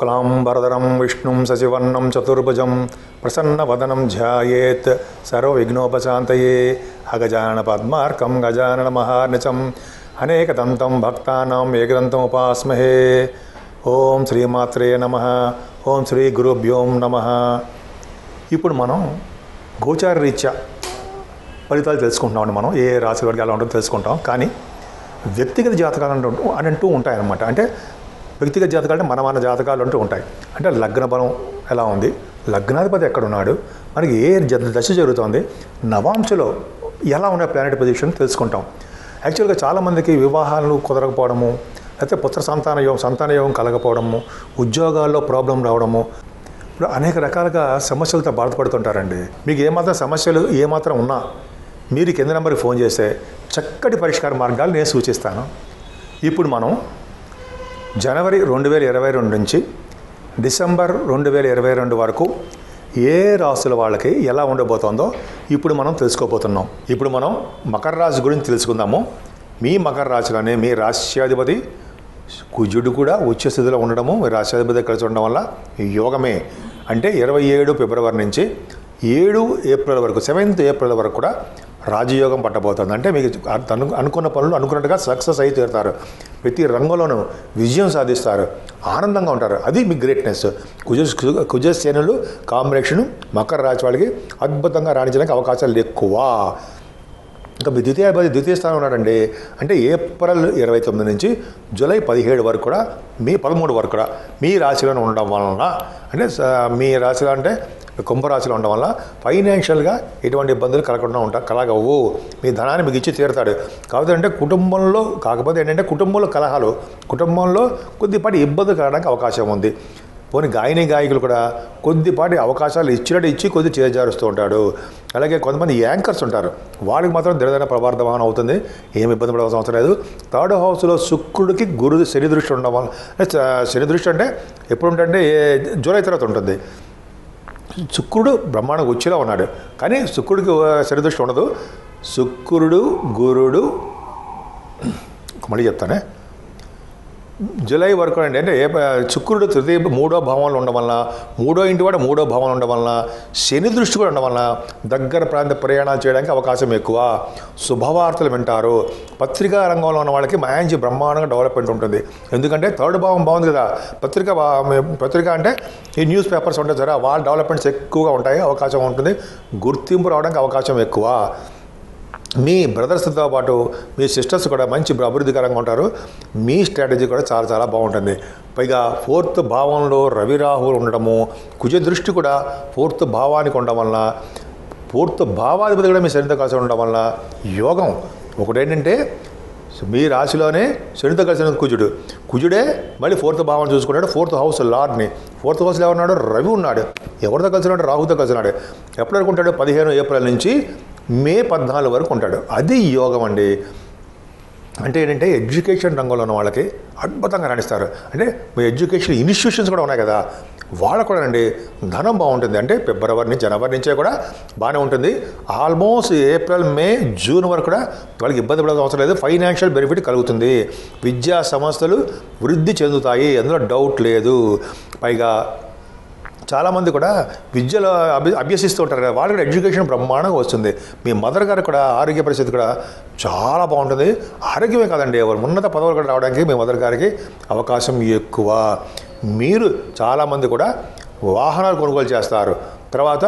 शुक्लांबरधरं विष्णुं सशिवर्णं चतुर्भुजं प्रसन्नवदनं ध्यायेत् सर्वविघ्नोपशान्तये अगजाननपद्मार्कं गजाननमहानिशम् अनेकदन्तं भक्तानाम् एकदन्तम् उपास्महे। ओम श्रीमात्रे नमः। ओम श्री गुरुभ्यो नमः। ఇప్పుడు మనం గోచార రీత్యా ఫలితాలు తెలుసుకుంటామండి. మనం ఏ రాశి వారికి ఎలా ఉంటుందో తెలుసుకుంటాం. కానీ వ్యక్తిగత జాతకాలు అంటూ ఉంటాయన్నమాట. అంటే వ్యక్తిగత జాతకాలు అంటే మన మన జాతకాలు అంటూ ఉంటాయి. అంటే లగ్న బలం ఎలా ఉంది, లగ్నాధిపతి ఎక్కడున్నాడు, మనకి ఏ దశ జరుగుతుంది, నవాంశలో ఎలా ఉన్న ప్లానెట్ పొజిషన్ తెలుసుకుంటాం. యాక్చువల్గా చాలామందికి వివాహాలు కుదరకపోవడము, లేకపోతే పుత్ర సంతాన యోగం కలగకపోవడము, ఉద్యోగాల్లో ప్రాబ్లం రావడము, ఇప్పుడు అనేక రకాలుగా సమస్యలతో బాధపడుతుంటారండి. మీకు ఏమాత్రం సమస్యలు ఏమాత్రం ఉన్నా మీరు కింద నెంబర్కి ఫోన్ చేస్తే చక్కటి పరిష్కార మార్గాలు నేను సూచిస్తాను. ఇప్పుడు మనం జనవరి 2022 నుంచి డిసెంబర్ 2022 వరకు ఏ రాశుల వాళ్ళకి ఎలా ఉండబోతుందో ఇప్పుడు మనం తెలుసుకోబోతున్నాం. ఇప్పుడు మనం మకర రాశి గురించి తెలుసుకుందాము. మీ మకర రాశిలోనే మీ రాశ్యాధిపతి కుజుడు కూడా ఉచ్చ స్థితిలో ఉండడము, రాశ్యాధిపతి కలిసి ఉండడం వల్ల యోగమే. అంటే 27 ఫిబ్రవరి నుంచి 7 ఏప్రిల్ వరకు, 7 ఏప్రిల్ వరకు కూడా రాజయోగం పట్టబోతుంది. అంటే మీకు అనుకున్న పనులు అనుకున్నట్టుగా సక్సెస్ అయి తీరుతారు. ప్రతి రంగంలోనూ విజయం సాధిస్తారు, ఆనందంగా ఉంటారు. అది మీ గ్రేట్నెస్. కుజసేనులు కాంబినేషను మకర రాశి వాళ్ళకి అద్భుతంగా రాణించడానికి అవకాశాలు ఎక్కువ. ఇంకా మీ ద్వితీయ స్థానం ఉన్నాడండి. అంటే ఏప్రిల్ 29 నుంచి జూలై 17 వరకు కూడా, మీ 13 వరకు కూడా మీ రాశిలోనే ఉండడం వలన, అంటే మీ రాశిలో అంటే కుంభరాశిలో ఉండడం వల్ల ఫైనాన్షియల్గా ఎటువంటి ఇబ్బందులు కలగకుండా ఉంటారు. కలగవు, మీ ధనాన్ని మీకు ఇచ్చి తీరుతాడు. కాబట్టి అంటే కుటుంబంలో కాకపోతే ఏంటంటే కుటుంబంలో కలహాలు, కుటుంబంలో కొద్దిపాటి ఇబ్బందులు కలగడానికి అవకాశం ఉంది. పోనీ గాయని గాయకులు కూడా కొద్దిపాటి అవకాశాలు ఇచ్చి కొద్ది చేజారుస్తూ ఉంటాడు. అలాగే కొంతమంది యాంకర్స్ ఉంటారు, వాళ్ళకి మాత్రం దినదైన ప్రవర్ధమానం అవుతుంది, ఏమి ఇబ్బంది పడవలసిన అవసరం లేదు. థర్డ్ హౌస్లో శుక్రుడికి శని దృష్టి ఉండడం వల్ల, శని దృష్టి అంటే ఎప్పుడు ఉంటుందంటే జూలై తర్వాత ఉంటుంది. శుక్రుడు బ్రహ్మాండ ఉచ్చులో ఉన్నాడు, కానీ శుక్రుడికి శని దృష్టి ఉండదు. జూలై వరకు అండి. అంటే శుక్రుడు మూడో భావంలో ఉండడం వలన, మూడో ఇంటి కూడా మూడో భావంలో ఉండడం వలన, శని దృష్టి కూడా ఉండడం వలన దగ్గర ప్రాంత ప్రయాణాలు చేయడానికి అవకాశం ఎక్కువ. శుభవార్తలు వింటారు. పత్రికా రంగంలో ఉన్న వాళ్ళకి మంచి బ్రహ్మాండంగా డెవలప్మెంట్ ఉంటుంది. ఎందుకంటే థర్డ్ భావం బాగుంది కదా. పత్రిక అంటే ఈ న్యూస్ పేపర్స్ ఉంటాయి సరే, వాళ్ళ డెవలప్మెంట్స్ ఎక్కువగా ఉంటాయి, అవకాశం ఉంటుంది. గుర్తింపు రావడానికి అవకాశం ఎక్కువ. మీ బ్రదర్స్తో పాటు మీ సిస్టర్స్ కూడా మంచి అభివృద్ధికరంగా ఉంటారు. మీ స్ట్రాటజీ కూడా చాలా చాలా బాగుంటుంది. పైగా 4వ భావంలో రవిరాహువులు ఉండడము, కుజ దృష్టి కూడా 4వ భావానికి ఉండడం వలన, 4వ భావాధిపతి కూడా మీ శనితో కలిసి ఉండడం వలన యోగం. ఒకటేంటంటే మీ రాశిలోనే శనితో కలిసిన కుజుడే మళ్ళీ 4వ భావాన్ని చూసుకున్నాడు. 4th హౌస్ లార్డ్ని, 4th హౌస్లో ఎవరున్నాడు, రవి ఉన్నాడు. ఎవరితో కలిసినాడు, రాహుతో కలిసినాడు. ఎప్పటి వరకు ఉంటాడు, 15 ఏప్రిల్ నుంచి మే 14 వరకు ఉంటాడు. అది యోగం అండి. అంటే ఏంటంటే ఎడ్యుకేషన్ రంగంలో ఉన్న వాళ్ళకి అద్భుతంగా రాణిస్తారు. అంటే మీ ఎడ్యుకేషన్ ఇన్స్టిట్యూషన్స్ కూడా ఉన్నాయి కదా, వాళ్ళకు కూడా అండి ధనం బాగుంటుంది. అంటే జనవరి నుంచే కూడా బాగానే ఉంటుంది. ఆల్మోస్ట్ ఏప్రిల్ మే జూన్ వరకు కూడా వాళ్ళకి ఇబ్బంది పడాల్సిన అవసరం లేదు. ఫైనాన్షియల్ బెనిఫిట్ కలుగుతుంది. విద్యా సంస్థలు వృద్ధి చెందుతాయి, అందులో డౌట్ లేదు. పైగా చాలామంది కూడా విద్యలో అభ్యసిస్తూ ఉంటారు కదా, వాళ్ళకి కూడా ఎడ్యుకేషన్ బ్రహ్మాండంగా వస్తుంది. మీ మదర్ గారు కూడా ఆరోగ్య పరిస్థితి కూడా చాలా బాగుంటుంది. ఆరోగ్యమే కాదండి, ఎవరు ఉన్నత పదవులు కూడా రావడానికి మీ మదర్ గారికి అవకాశం ఎక్కువ. మీరు చాలామంది కూడా వాహనాలు కొనుగోలు చేస్తారు. తర్వాత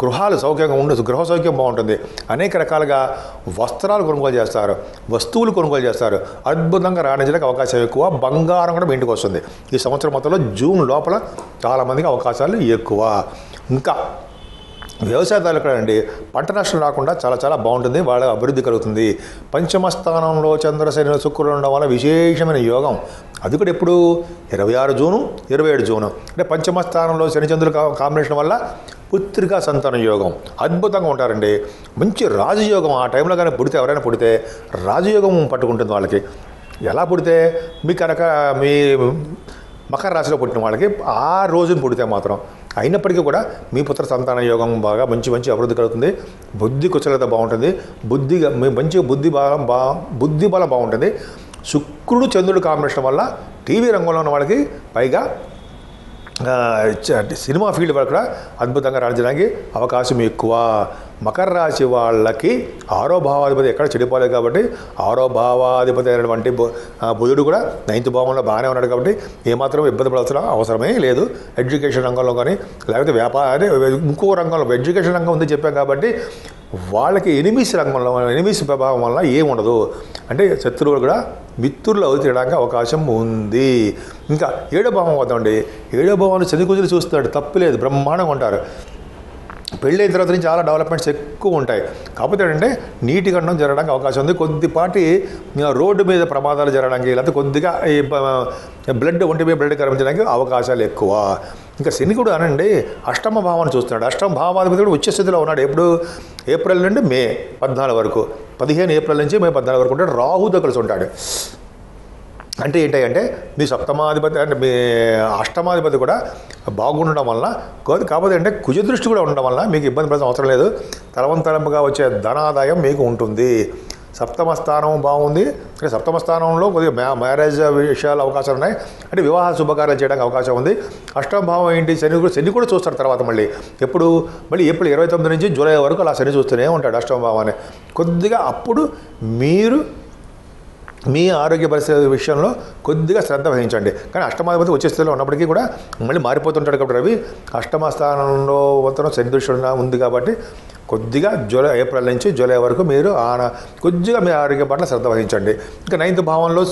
గృహాలు సౌఖ్యంగా ఉండదు, గృహ సౌఖ్యం బాగుంటుంది. అనేక రకాలుగా వస్త్రాలు కొనుగోలు చేస్తారు, వస్తువులు కొనుగోలు చేస్తారు. అద్భుతంగా రాణించడానికి అవకాశం ఎక్కువ. బంగారం కూడా మీ ఇంటికి వస్తుంది. ఈ సంవత్సరం మొత్తంలో జూన్ లోపల చాలామందికి అవకాశాలు ఎక్కువ. ఇంకా వ్యవసాయదారులు కూడా అండి పంట నష్టం రాకుండా చాలా చాలా బాగుంటుంది, వాళ్ళ అభివృద్ధి కలుగుతుంది. పంచమస్థానంలో చంద్రశని శుక్రులు ఉండడం వల్ల విశేషమైన యోగం. అది కూడా ఎప్పుడు 26 జూన్ 27 జూన్. అంటే పంచమస్థానంలో శనిచంద్రుల కాంబినేషన్ వల్ల పుత్రికా సంతాన యోగం అద్భుతంగా ఉంటారండి. మంచి రాజయోగం. ఆ టైంలో కానీ పుడితే, ఎవరైనా పుడితే రాజయోగం పట్టుకుంటుంది వాళ్ళకి. ఎలా పుడితే, మీ కనుక మీ మకర రాశిలో పుట్టిన వాళ్ళకి ఆ రోజున పుడితే మాత్రం, అయినప్పటికీ కూడా మీ పుత్ర సంతాన యోగం బాగా మంచి అభివృద్ధి కలుగుతుంది. బుద్ధి కుశలత బాగుంటుంది. బుద్ధి బలం బాగుంటుంది. శుక్రుడు చంద్రుడు కాంబినేషన్ వల్ల టీవీ రంగంలో ఉన్న వాళ్ళకి, పైగా సినిమా ఫీల్డ్ వరకు కూడా అద్భుతంగా రాణించడానికి అవకాశం ఎక్కువ. మకర రాశి వాళ్ళకి ఆరో భావాధిపతి ఎక్కడ చెడిపోలేదు కాబట్టి ఆరో భావాధిపతి అయినటువంటి బుధుడు కూడా నైన్త్ భావంలో బాగానే ఉన్నాడు కాబట్టి ఏమాత్రం ఇబ్బంది పడాల్సిన అవసరమే లేదు. ఎడ్యుకేషన్ రంగంలో కానీ లేకపోతే వ్యాపార ఇంకో రంగంలో ఎడ్యుకేషన్ రంగం ఉందని చెప్పాం కాబట్టి వాళ్ళకి ఎనిమిస్ రంగంలో ఎనిమిస్ ప్రభావం వల్ల ఏముండదు, అంటే శత్రువులు కూడా మిత్రులు అవుతడానికి అవకాశం ఉంది. ఇంకా ఏడో భావం వద్దండి, ఏడో భావాన్ని చదువుకుని చూస్తున్నాడు తప్పులేదు, బ్రహ్మాండంగా ఉంటారు. పెళ్ళైన తర్వాత నుంచి చాలా డెవలప్మెంట్స్ ఎక్కువ ఉంటాయి. కాకపోతే ఏంటంటే నీటి గండం జరగడానికి అవకాశం ఉంది, కొద్దిపాటి రోడ్డు మీద ప్రమాదాలు జరగడానికి లేకపోతే కొద్దిగా బ్లడ్ ఒంటి మీద బ్లడ్ కరిపించడానికి అవకాశాలు ఎక్కువ. ఇంకా శని కూడా అనండి అష్టమ భావాన్ని చూస్తున్నాడు, అష్టమ భావాధిపతి కూడా ఉచ్చ స్థితిలో ఉన్నాడు. ఎప్పుడు ఏప్రిల్ నుండి మే 14 వరకు, 15 ఏప్రిల్ నుంచి మే 14 వరకు ఉంటాడు. రాహుతో కలిసి ఉంటాడు. అంటే ఏంటంటే మీ సప్తమాధిపతి అంటే మీ అష్టమాధిపతి కూడా బాగుండడం వలన, కాకపోతే అంటే కుజదృష్టి కూడా ఉండడం వలన మీకు ఇబ్బంది పడాల్సిన అవసరం లేదు. తలవంతరంపుగా వచ్చే ధనాదాయం మీకు ఉంటుంది. సప్తమ స్థానం బాగుంది, అంటే సప్తమ స్థానంలో కొద్దిగా మ్యారేజ్ విషయాలు అవకాశాలు ఉన్నాయి, అంటే వివాహ శుభకార్యాలు చేయడానికి అవకాశం ఉంది. అష్టమ భావం ఏంటి, శని కూడా చూస్తాడు తర్వాత మళ్ళీ ఎప్పుడు మళ్ళీ ఏప్రిల్ 29 నుంచి జూలై వరకు అలా శని చూస్తూనే ఉంటాడు అష్టమ భావాన్ని. కొద్దిగా అప్పుడు మీరు మీ ఆరోగ్య పరిస్థితి విషయంలో కొద్దిగా శ్రద్ధ వహించండి. కానీ అష్టమాధిపతి వచ్చే స్థితిలో ఉన్నప్పటికీ కూడా మళ్ళీ మారిపోతుంటాడు కాబట్టి రవి అష్టమ స్థానంలో ఉత్తరం శని దృష్టి ఉంది కాబట్టి కొద్దిగా ఏప్రిల్ నుంచి జూలై వరకు మీరు కొద్దిగా మీ ఆరోగ్య పట్ల శ్రద్ధ వహించండి. ఇంకా నైన్త్ భావంలో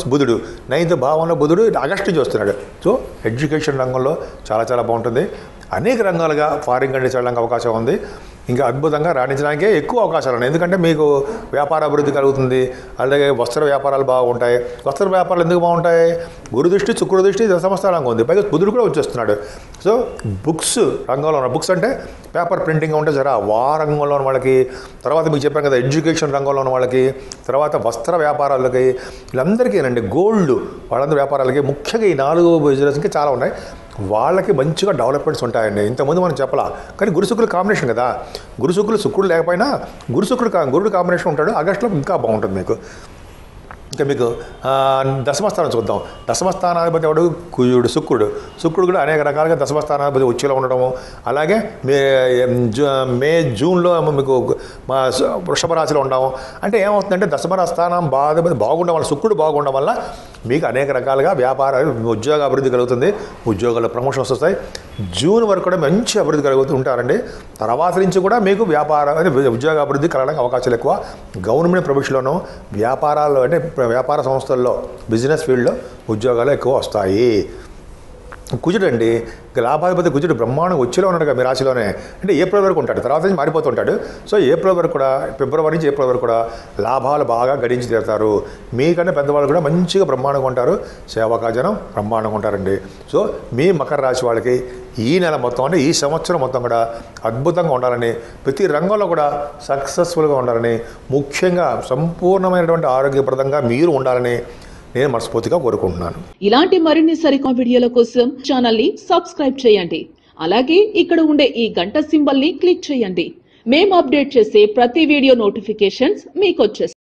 బుధుడు ఆగస్టు నుంచి వస్తున్నాడు. సో ఎడ్యుకేషన్ రంగంలో చాలా చాలా బాగుంటుంది. అనేక రంగాలుగా ఫారిన్ కంట్రీస్ వెళ్ళడానికి అవకాశం ఉంది. ఇంకా అద్భుతంగా రాణించడానికే ఎక్కువ అవకాశాలు ఉన్నాయి, ఎందుకంటే మీకు వ్యాపార అభివృద్ధి కలుగుతుంది. అలాగే వస్త్ర వ్యాపారాలు బాగుంటాయి. వస్త్ర వ్యాపారాలు ఎందుకు బాగుంటాయి, గురుదృష్టి శుక్రదృష్టి దశమస్థానంగా ఉంది, పైగా బుధుడు కూడా వచ్చేస్తున్నాడు. సో బుక్స్ రంగంలో ఉన్న బుక్స్ అంటే పేపర్ ప్రింటింగ్ ఉంటే జరా వా రంగంలో ఉన్న వాళ్ళకి, తర్వాత మీకు చెప్పాను కదా ఎడ్యుకేషన్ రంగంలో ఉన్న వాళ్ళకి, తర్వాత వస్త్ర వ్యాపారాలకి, వీళ్ళందరికీనండి గోల్డ్ వాళ్ళందరూ వ్యాపారాలకి ముఖ్యంగా ఈ 4 బిజినెస్కి చాలా ఉన్నాయి. వాళ్ళకి మంచిగా డెవలప్మెంట్స్ ఉంటాయండి. ఇంతకుముందు మనం చెప్పాలా, కానీ గురుశుకుల కాంబినేషన్ కదా, గురుశుకుడు లేకపోయినా గురుడు కాంబినేషన్ ఉంటాడు. ఆగస్టులో ఇంకా బాగుంటుంది మీకు. ఇంకా మీకు దశమస్థానం చూద్దాం. దశమస్థానాధిపతి ఎవడు, కుజుడు, శుక్రుడు కూడా అనేక రకాలుగా దశమస్థానాధిపతి వచ్చేలా ఉండడము. అలాగే మే జూన్లో మీకు మా వృషభ రాశిలో ఉండము. అంటే ఏమవుతుందంటే దశమ స్థానం బాగుండడం వల్ల, శుక్రుడు బాగుండడం వల్ల మీకు అనేక రకాలుగా వ్యాపార ఉద్యోగ అభివృద్ధి కలుగుతుంది. ఉద్యోగాల్లో ప్రమోషన్స్ వస్తాయి. జూన్ వరకు కూడా మంచి అభివృద్ధి కలుగుతూ ఉంటారండి. తర్వాత నుంచి కూడా మీకు వ్యాపారం అంటే ఉద్యోగ అభివృద్ధి కలగడానికి అవకాశాలు ఎక్కువ. గవర్నమెంట్ ప్రొఫెషన్లోనూ వ్యాపారాల్లో అంటే వ్యాపార సంస్థల్లో బిజినెస్ ఫీల్డ్లో ఉద్యోగాలు ఎక్కువ వస్తాయి. కుజుడు అండి, లాభాధిపతి కుజుడు బ్రహ్మాండం వచ్చేలో ఉన్నాడు కదా మీ రాశిలోనే, అంటే ఏప్రిల్ వరకు ఉంటాడు, తర్వాత నుంచి మారిపోతుంటాడు. సో ఏప్రిల్ వరకు కూడా, ఫిబ్రవరి నుంచి ఏప్రిల్ వరకు కూడా లాభాలు బాగా గడించి తీరుతారు. మీకన్నా పెద్దవాళ్ళు కూడా మంచిగా బ్రహ్మాండంగా ఉంటారు, సేవాకాజనం బ్రహ్మాండంగా ఉంటారండి. సో మీ మకర రాశి వాళ్ళకి ఈ నెల మొత్తం అంటే ఈ సంవత్సరం మొత్తం కూడా అద్భుతంగా ఉండాలని, ప్రతి రంగంలో కూడా సక్సెస్ఫుల్గా ఉండాలని, ముఖ్యంగా సంపూర్ణమైనటువంటి ఆరోగ్యప్రదంగా మీరు ఉండాలని నేను మనస్ఫూర్తిగా కోరుకుంటున్నాను. ఇలాంటి మరిన్ని సరికొత్త వీడియోల కోసం ఛానల్ ని సబ్స్క్రైబ్ చేయండి. అలాగే ఇక్కడ ఉండే ఈ గంట సింబల్ ని క్లిక్ చేయండి. మేము అప్డేట్ చేసే ప్రతి వీడియో నోటిఫికేషన్స్ మీకు వచ్చేస్తాయి.